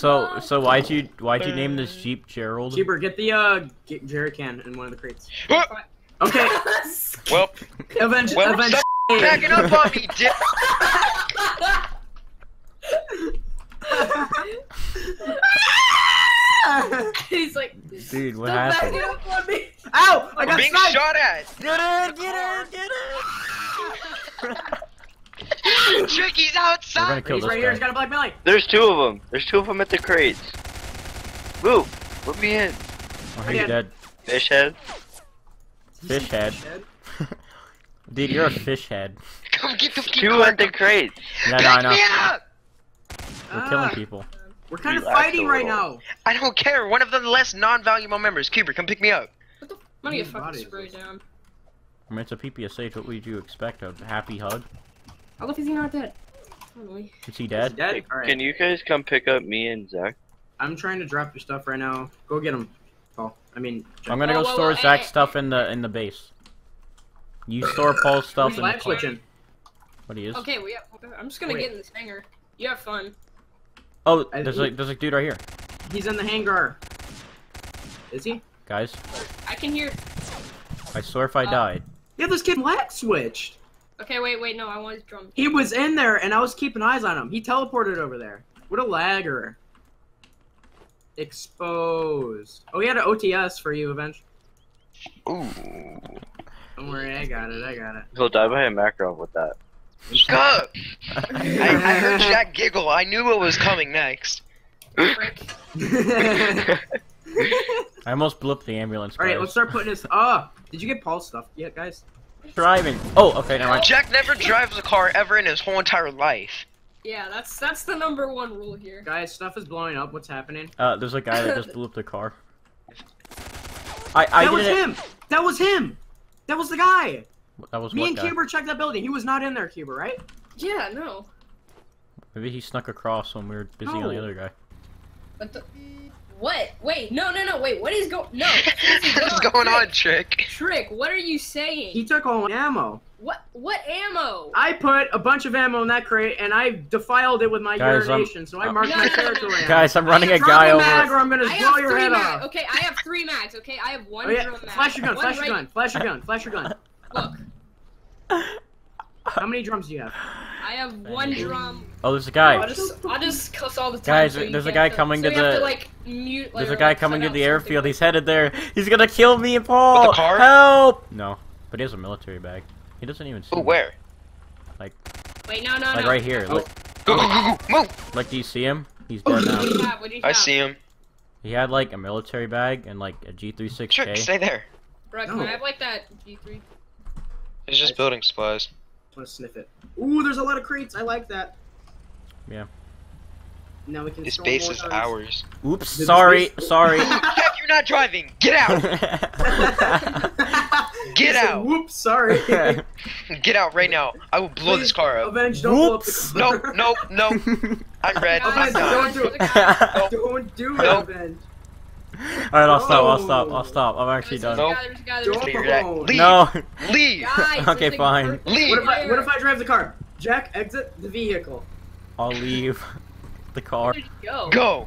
So why'd you name this Jeep Gerald? Jeeper, get the jerry can in one of the crates. Okay. Well. Eventually. Stop backing up on me, dick. He's like, dude, what happened? Stop backing up on me. Ow! I got being shot at. Get it. Tricky's outside! He's right here, he's got a black belly! There's two of them! There's two of them at the crates! Move! Let me in! Oh, he's dead. Fish head? Fish head? Dude, you're a fish head. Come get the two at the crates! No, no, no. We're killing people. We're kind of fighting right now! I don't care! One of the less non-valuable members! Cuber, come pick me up! What the f- I'm gonna get fucking sprayed down. I mean, it's a PPSH, what would you expect? A happy hug? How the fuck is he not dead? Probably. Is he dead? Is he dead? Hey, right. Can you guys come pick up me and Zach? I'm trying to drop your stuff right now. Go get him. Oh, I mean. Jeff. I'm gonna go store Zach's stuff in the base. You store Paul's stuff in the kitchen. What he is? Okay, I'm just gonna get in this hangar. You have fun. Oh, there's a dude right here. He's in the hangar. Is he? Guys. I can hear. I swear if I died. Yeah, this kid lag switched. Okay, wait, no, I want his drum. He was in there, and I was keeping eyes on him. He teleported over there. What a lagger. Exposed. Oh, he had an OTS for you, Avenge. Ooh. Don't worry, I got it. He'll die by a macro with that. Stop! I heard Jack giggle. I knew what was coming next. I almost blew up the ambulance. All right, let's start putting this up. Did you get Paul's stuff yet, guys? Driving. Oh, okay, never mind. Jack never drives a car ever in his whole entire life. Yeah, that's the #1 rule here. Guys, stuff is blowing up. What's happening? There's a guy that just blew up the car. I did it. That was him. That was him. That was the guy. That was me and Cuber checked that building. He was not in there, Cuber, right? Yeah, no. Maybe he snuck across when we were busy on the other guy. What? What? Wait, no, wait, what is going on, Trick? Trick, what are you saying? He took all ammo. What ammo? I put a bunch of ammo in that crate, and I defiled it with my urination, so I marked my territory. Guys, I'm running a guy over. Mag or I'm gonna blow your head off. Okay, I have 3 mags, okay? I have 1 drum mag. Flash your gun, flash your gun. Look. How many drums do you have? I have 1 drum. Oh, there's a guy. No, I just cuss all the time. Guys, so there's a guy coming to the. There's a guy coming to the airfield. He's headed there. He's gonna kill me and Paul. With the car? Help! No, but he has a military bag. He doesn't even see. Oh, where? Like. Wait, no, no, like right here. Oh. Like, go, move! Like, do you see him? He's dead now. I see him. He had like a military bag and like a G36K. Sure, stay there. Bro, can I have like that G3? It's just building supplies. Want to sniff it? Ooh, there's a lot of crates. I like that. Yeah. Now we can. This base is ours. Oops. Sorry. Jack, you're not driving. Get out. Get out. Whoops. Sorry. Get out right now. I will blow this car up. Avenge, don't blow up the car. No. I'm red. Guys, I'm don't do it. Don't do it, Avenge. Alright, I'll stop. I'm actually done. No. Leave! Guys, okay, fine. Leave! What if I drive the car? Jack, exit the vehicle. I'll leave the car. Go!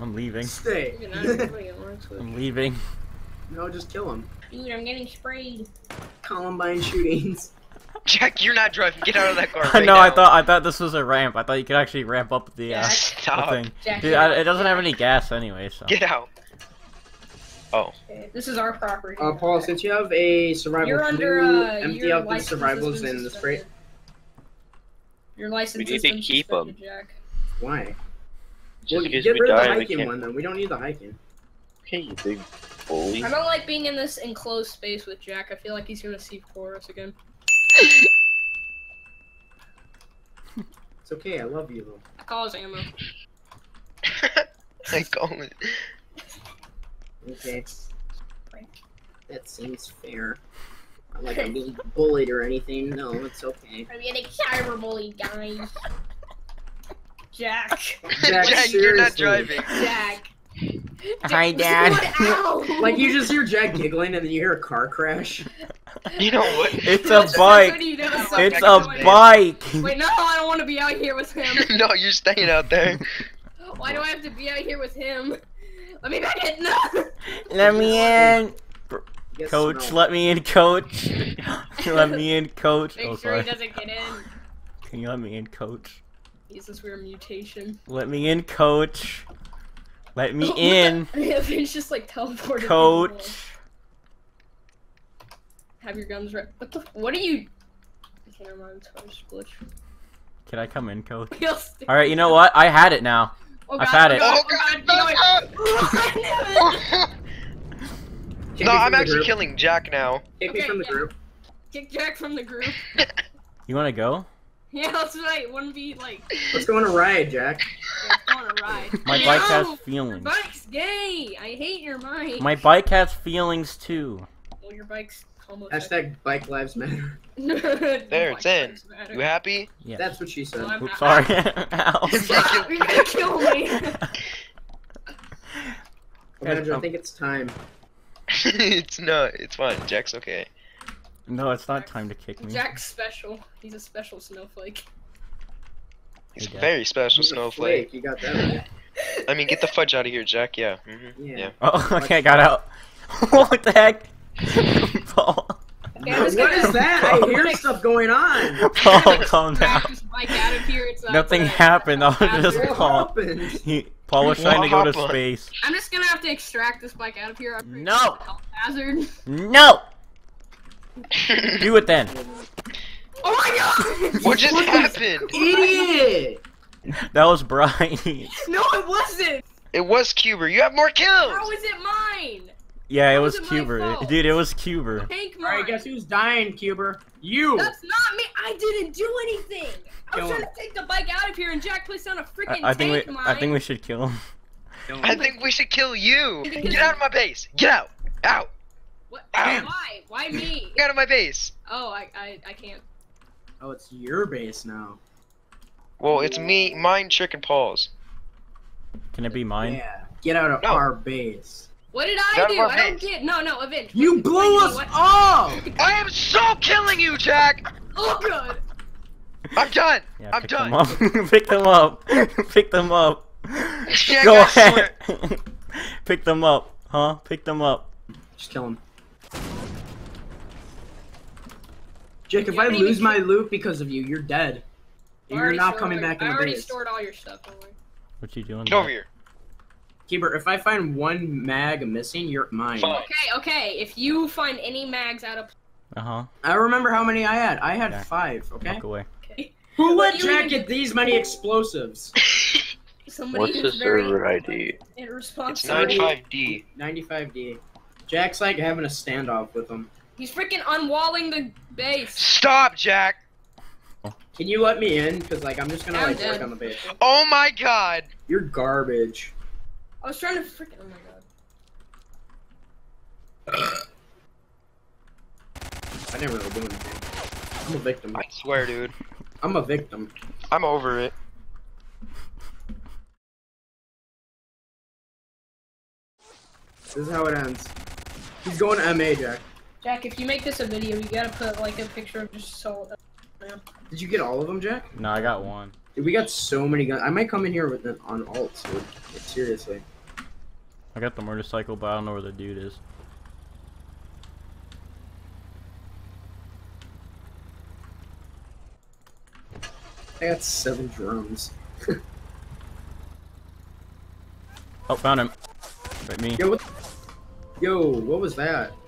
I'm leaving. Stay. I'm leaving. No, just kill him. Dude, I'm getting sprayed. Columbine shootings. Jack, you're not driving. Get out of that car. Right now. I thought this was a ramp. I thought you could actually ramp up the thing. Jack, dude, it doesn't have any gas anyway, so. Get out. Oh. Okay, this is our property. Paul, since you have a survival, empty out the survivals in the crate. Your license is suspended. We need to keep them. Jack. Why? Just because get rid of the hiking one, then. We don't need the hiking. Okay, you big bully. I don't like being in this enclosed space with Jack. I feel like he's gonna C4 us again. It's okay, I love you, though. I call his ammo. I call it. Okay. That seems fair. Not like I'm being bullied or anything. No, it's okay. I'm getting cyber bullied, guys. Jack, you're not driving. Jack. Hi, Dad. Like, you just hear Jack giggling and then you hear a car crash. You know what? It's a bike. It's a bike. Wait, no, I don't want to be out here with him. No, you're staying out there. Why do I have to be out here with him? Let me back in. No. Let me in. Yes, coach, no. Let me in, coach. Let me in, coach. Make sure he doesn't get in. Can you let me in, coach? He's this weird mutation. Let me in, coach. Let me in. He's just like teleporting. Coach. Have your guns ready. What are you? Okay, never mind. It's glitch. Can I come in, coach? All right, you know what? I had it now. Oh, I've had it. Oh god! Oh, god. No, I'm actually killing Jack now. Kick me from the group. Kick Jack from the group. You wanna go? Yeah, that's right. Wouldn't be like. Let's go on a ride, Jack. Let's go on a ride. My bike has feelings. Your bike's gay. I hate your bike. My bike has feelings too. Well, your bike's homosexual. Hashtag bike lives matter. There, it's in. You happy? Yeah. That's what she said. No, oops, sorry. Ow. Stop, you're gonna kill me. Andrew, I think it's time. It's not. It's fine. Jack's okay. No, it's not time to kick me. Jack's special. He's a special snowflake. He's a very special snowflake. You got that right. I mean, get the fudge out of here, Jack. Yeah. Mm-hmm. Yeah. Oh, okay, I got out. What the heck? Paul. Okay, what is that? Paul. I hear stuff going on. Paul, calm down. Nothing happened. I was just Paul. Paul was trying to go to space. I'm just gonna have to extract this bike out of here. No. Hazard. No. Do it then. Oh my god! What just happened? Idiot! That was Brian. No, it wasn't. It was Cuber. You have more kills. How is it mine? Yeah, it was Cuber, dude. It was Cuber. Alright, guess who's dying, Cuber? You. That's not me. I didn't do anything. I was trying to take the bike out of here, and Jack placed on a freaking tank mine. I think we should kill him. I think we should kill you. Get out of my base. Get out. Out. What? Why? Why me? Get out of my base. Oh, I can't. Oh, it's your base now. Well, it's me, mine, Trick, and Paul's. Can it be mine? Yeah. Get out of our base. What did I do? I don't get. No, Avenge. You blew us all! I am so killing you, Jack! Oh god! I'm done. Yeah, I'm done. Pick them up. Pick them up. Jack, go ahead. Pick them up, huh? Pick them up. Just kill him. Jake, if I lose my loot because of you, you're dead. And you're not coming back in the base. I already stored all your stuff, don't worry. What you doing? Get over here. Cuber, if I find one mag missing, you're mine. Okay. If you find any mags out of... Uh-huh. I remember how many I had. I had 5, okay? Walk away. Okay. Who let Jack get these many explosives? What's the server ID? It's 95D. 95D. Jack's like having a standoff with him. He's freaking unwalling the base. Stop, Jack! Can you let me in? Because, like, I'm just gonna, like, work on the base. Oh my god! You're garbage. I was trying to freaking. Oh my god. I never know doing anything. I'm a victim. I swear, dude. I'm a victim. I'm over it. This is how it ends. He's going MA, Jack. Jack, if you make this a video, you gotta put, like, a picture of just solid. Did you get all of them, Jack? No, I got one. Dude, we got so many guns. I might come in here with on alts, dude. Like, seriously. I got the motorcycle, but I don't know where the dude is. I got 7 drones. Oh, found him. Right, me. Yo, what was that?